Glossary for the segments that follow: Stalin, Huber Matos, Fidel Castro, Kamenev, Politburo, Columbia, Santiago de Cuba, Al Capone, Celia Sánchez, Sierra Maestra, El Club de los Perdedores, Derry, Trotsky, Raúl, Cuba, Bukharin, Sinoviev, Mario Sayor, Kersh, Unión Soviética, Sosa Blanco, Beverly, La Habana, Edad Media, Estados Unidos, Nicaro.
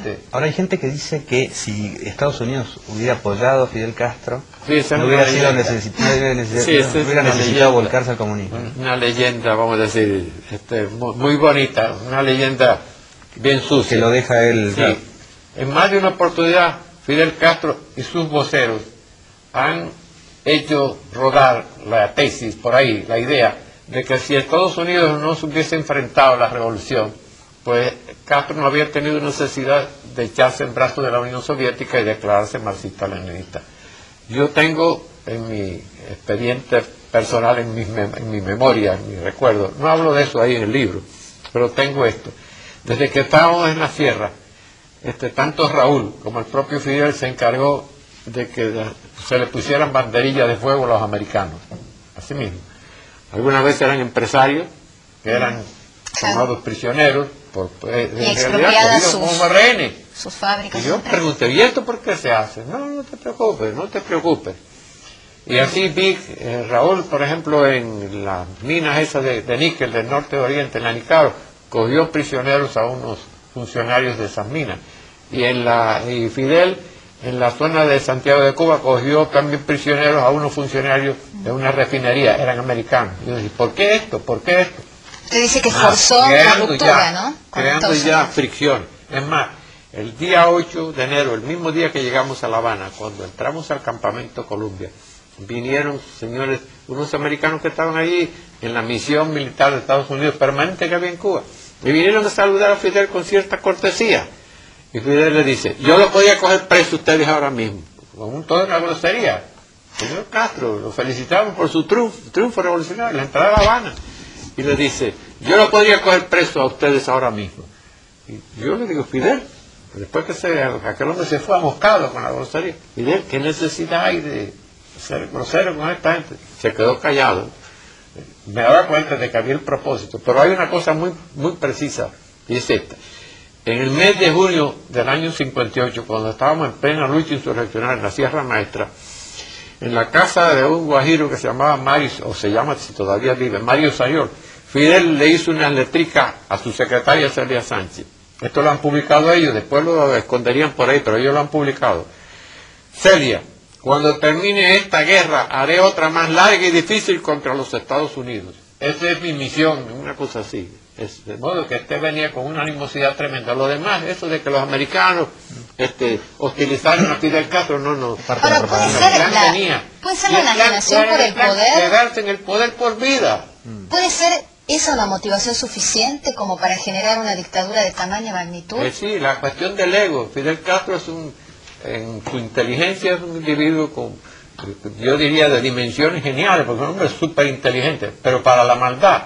Claro. Ahora hay gente que dice que si Estados Unidos hubiera apoyado a Fidel Castro, sí, no hubiera sido necesitado volcarse al comunismo. Una leyenda, vamos a decir, muy bonita, una leyenda bien sucia. Que lo deja él. Sí. Claro. En más de una oportunidad, Fidel Castro y sus voceros han hecho rodar la tesis por ahí, la idea de que si Estados Unidos no se hubiese enfrentado a la revolución, pues Castro no había tenido necesidad de echarse en brazos de la Unión Soviética y declararse marxista-leninista. Yo tengo en mi expediente personal, en mi memoria, en mi recuerdo, no hablo de eso ahí en el libro, pero tengo esto. Desde que estábamos en la sierra, tanto Raúl como el propio Fidel se encargó de que se le pusieran banderillas de fuego a los americanos, así mismo. Algunas veces eran empresarios, que eran tomados prisioneros, y expropiadas sus fábricas. Y yo pregunté, ¿y esto por qué se hace? No, no te preocupes, no te preocupes. Y así vi, Raúl, por ejemplo, en las minas esas de níquel del norte de Oriente, en la Nicaro, cogió prisioneros a unos funcionarios de esas minas. Y Fidel, en la zona de Santiago de Cuba, cogió también prisioneros a unos funcionarios de una refinería, eran americanos. Y yo dije, ¿por qué esto? ¿Por qué esto? Usted dice que forzó la ruptura, ¿no? Creando ya fricción. Es más, el día 8 de enero, el mismo día que llegamos a La Habana, cuando entramos al campamento Columbia, vinieron, señores, unos americanos que estaban allí en la misión militar de Estados Unidos permanente que había en Cuba, y vinieron a saludar a Fidel con cierta cortesía. Y Fidel le dice, yo lo podía coger preso a ustedes ahora mismo, con toda una grosería. Señor Castro, lo felicitamos por su triunfo revolucionario, la entrada a La Habana. Y le dice, yo lo podría coger preso a ustedes ahora mismo. Y yo le digo, Fidel, después que aquel hombre se fue amoscado con la grosería, Fidel, ¿qué necesidad hay de ser grosero con esta gente? Se quedó callado. Me daba cuenta de que había el propósito, pero hay una cosa muy, muy precisa, y es esta. En el mes de junio del año 58, cuando estábamos en plena lucha insurreccional en la Sierra Maestra, en la casa de un guajiro que se llamaba Mario, o se llama, si todavía vive, Mario Sayor, Fidel le hizo unas letricas a su secretaria Celia Sánchez. Esto lo han publicado ellos, después lo esconderían por ahí, pero ellos lo han publicado. Celia, cuando termine esta guerra, haré otra más larga y difícil contra los Estados Unidos. Esa es mi misión, una cosa así. De modo que venía con una animosidad tremenda. Lo demás, eso de que los americanos hostilizaron a Fidel Castro, no. Ahora, ¿puede ser la alienación por el poder? Quedarse en el poder por vida. ¿Puede ser esa una motivación suficiente como para generar una dictadura de tamaño y magnitud? Sí, la cuestión del ego. Fidel Castro es en su inteligencia es un individuo con, yo diría, de dimensiones geniales, porque es un hombre súper inteligente, pero para la maldad.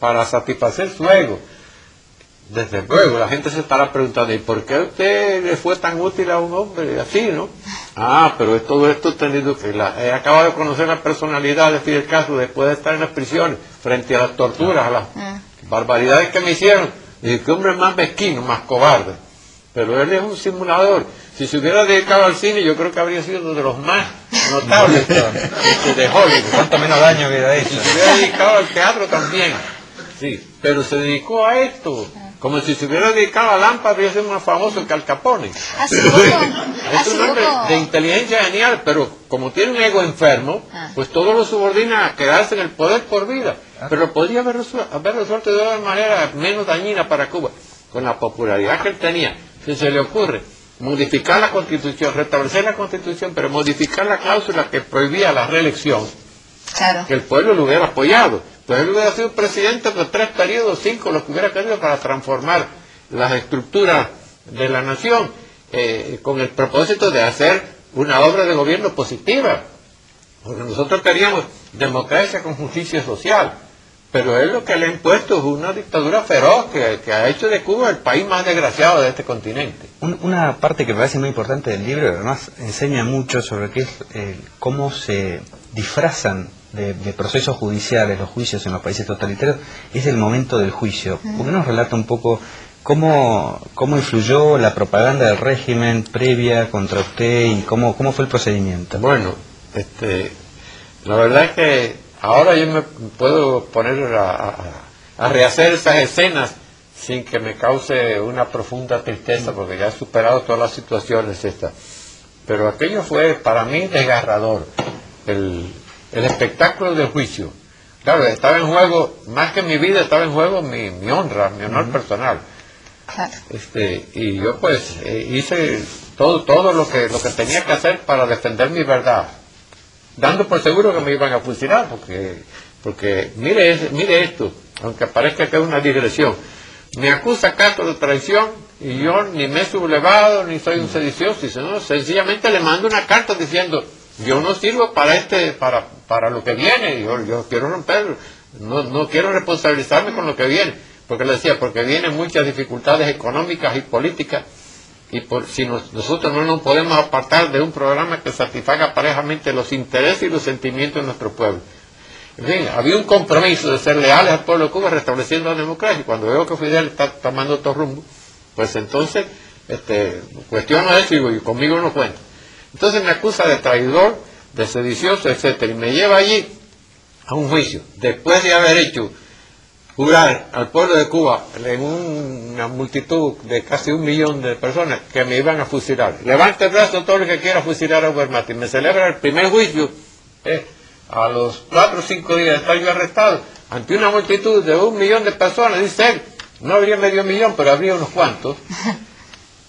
Para satisfacer su ego. Desde luego, la gente se estará preguntando, ¿y por qué usted le fue tan útil a un hombre así, no? Ah, pero es todo esto tenido que... He acabado de conocer la personalidad de Fidel Castro después de estar en las prisiones, frente a las torturas, a las barbaridades que me hicieron. Y que hombre más mezquino, más cobarde. Pero él es un simulador. Si se hubiera dedicado al cine, yo creo que habría sido uno de los más notables de Hollywood. ¿Cuánto menos daño hubiera hecho? Si se hubiera dedicado al teatro también. Sí, pero se dedicó a esto. Como si se hubiera dedicado a Lampa, habría sido más famoso que Al Capone. Es un hombre de inteligencia genial, pero como tiene un ego enfermo, pues todo lo subordina a quedarse en el poder por vida. Pero podría haber resuelto de una manera menos dañina para Cuba, con la popularidad que él tenía. Si se le ocurre modificar la Constitución, restablecer la Constitución, pero modificar la cláusula que prohibía la reelección, claro, que el pueblo lo hubiera apoyado. Pues él hubiera sido presidente por 3 periodos, 5, los que hubiera querido, para transformar las estructuras de la nación, con el propósito de hacer una obra de gobierno positiva. Porque nosotros queríamos democracia con justicia social, pero él lo que le ha impuesto es una dictadura feroz que ha hecho de Cuba el país más desgraciado de este continente. Una parte que me parece muy importante del libro, además enseña mucho sobre qué es, cómo se disfrazan de procesos judiciales los juicios en los países totalitarios, es el momento del juicio. ¿Por qué nos relata un poco cómo influyó la propaganda del régimen previa contra usted y cómo fue el procedimiento? Bueno, la verdad es que ahora yo me puedo poner a rehacer esas escenas sin que me cause una profunda tristeza, porque ya he superado todas las situaciones estas. Pero aquello fue para mí desgarrador, el espectáculo del juicio. Claro, estaba en juego, más que mi vida, estaba en juego mi honra, mi honor personal. Claro. Y yo pues hice todo lo que tenía que hacer para defender mi verdad, dando por seguro que me iban a fusilar, porque mire esto, aunque parezca que es una digresión, me acusa Castro de traición y yo ni me he sublevado ni soy un sedicioso, sino sencillamente le mando una carta diciendo yo no sirvo para para lo que viene, yo quiero romperlo, no quiero responsabilizarme con lo que viene, porque le decía, porque vienen muchas dificultades económicas y políticas, y si nosotros no nos podemos apartar de un programa que satisfaga parejamente los intereses y los sentimientos de nuestro pueblo. En fin, había un compromiso de ser leales al pueblo de Cuba restableciendo la democracia, y cuando veo que Fidel está tomando otro rumbo, pues entonces cuestiono eso y digo, conmigo no cuenta. Entonces me acusa de traidor, de sedicioso, etcétera, y me lleva allí a un juicio, después de haber hecho jurar al pueblo de Cuba, en una multitud de casi 1 millón de personas, que me iban a fusilar. Levante el brazo todo el que quiera fusilar a Huber Matos. Me celebra el primer juicio, a los 4 o 5 días de estar yo arrestado, ante una multitud de 1 millón de personas, dice él, no habría medio millón, pero habría unos cuantos.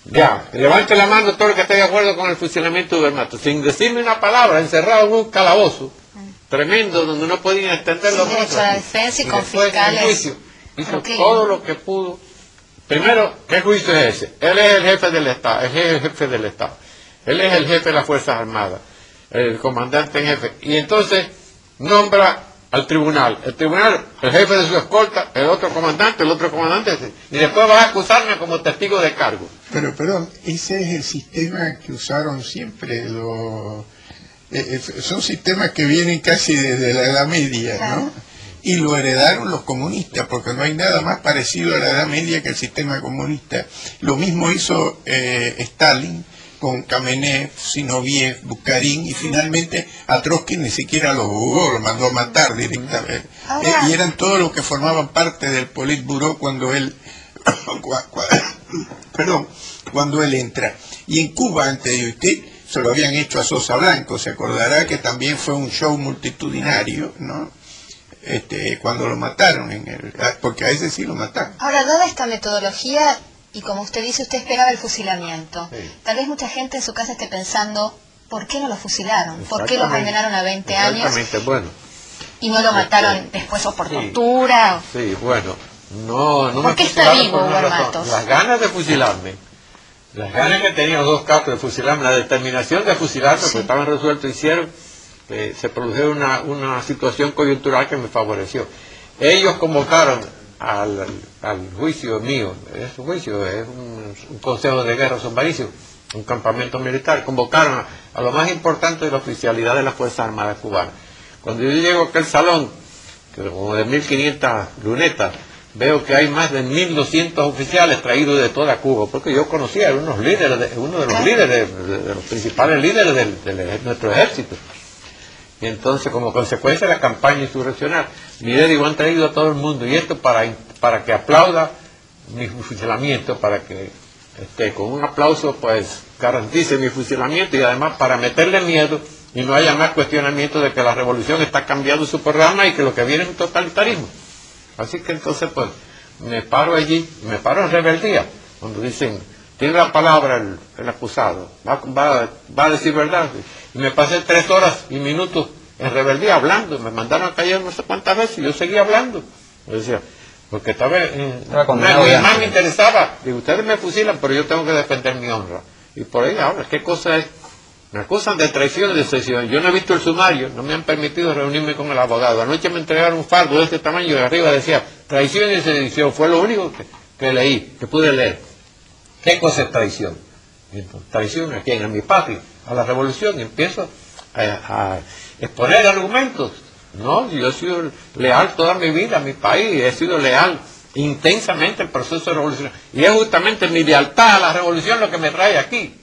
Ya, levante la mano todo el que esté de acuerdo con el fusilamiento de Huber Matos, sin decirme una palabra, encerrado en un calabozo tremendo, donde no podían extender los brazos. La defensa y confiscarles. Juicio, hizo todo lo que pudo. Primero, ¿qué juicio es ese? Él es el jefe del Estado, él es el jefe de las Fuerzas Armadas, el comandante en jefe. Y entonces nombra al tribunal. El tribunal, el jefe de su escolta, el otro comandante. Y después va a acusarme como testigo de cargo. Pero, perdón, ese es el sistema que usaron siempre los... son sistemas que vienen casi desde la Edad Media, ¿no? Y lo heredaron los comunistas, porque no hay nada más parecido a la Edad Media que el sistema comunista. Lo mismo hizo Stalin con Kamenev, Sinoviev, Bukharin, y finalmente a Trotsky ni siquiera lo jugó, lo mandó a matar directamente. Y eran todos los que formaban parte del Politburo cuando él cuando él entra. Y en Cuba, antes de usted, se lo habían hecho a Sosa Blanco, se acordará que también fue un show multitudinario, ¿no? Cuando lo mataron, porque a ese sí lo mataron. Ahora, dada esta metodología, y como usted dice, usted esperaba el fusilamiento. Sí. Tal vez mucha gente en su casa esté pensando, ¿por qué no lo fusilaron? ¿Por qué lo condenaron a 20 años? Exactamente, bueno. ¿Y no lo mataron después o por tortura? Sí, bueno, no me fusilaron está vivo, Huber Matos? Las ganas de fusilarme. Las ganas que tenían los dos Castro de fusilarme, la determinación de fusilarme, porque estaban resueltos, hicieron, se produjo una situación coyuntural que me favoreció. Ellos convocaron al juicio mío, es un juicio, es un consejo de guerra sumarísimo, un campamento militar, convocaron a lo más importante de la oficialidad de las Fuerzas Armadas cubanas. Cuando yo llego a aquel salón, que como de 1500 lunetas, veo que hay más de 1200 oficiales traídos de toda Cuba, porque yo conocía a uno de los principales líderes de nuestro ejército. Y entonces, como consecuencia de la campaña insurreccional, miré, digo, han traído a todo el mundo, y esto para que aplauda mi fusilamiento, para que con un aplauso pues garantice mi fusilamiento, y además para meterle miedo y no haya más cuestionamiento de que la revolución está cambiando su programa y que lo que viene es un totalitarismo. Así que entonces pues me paro allí, me paro en rebeldía, cuando dicen, tiene la palabra el acusado, va a decir verdad. Y me pasé 3 horas y minutos en rebeldía hablando, me mandaron a callar no sé cuántas veces y yo seguía hablando. Yo decía, porque tal vez más me interesaba, digo, ustedes me fusilan, pero yo tengo que defender mi honra. Y por ahí ahora, ¿qué cosa es? Me acusan de traición y de sedición. Yo no he visto el sumario, no me han permitido reunirme con el abogado. Anoche me entregaron un fardo de este tamaño y arriba decía traición y sedición. Fue lo único que leí, que pude leer. ¿Qué cosa es traición? Entonces, traición a quién, a mi patria, a la revolución. Y empiezo a exponer argumentos. No, yo he sido leal toda mi vida a mi país, he sido leal intensamente al proceso revolucionario. Y es justamente mi lealtad a la revolución lo que me trae aquí.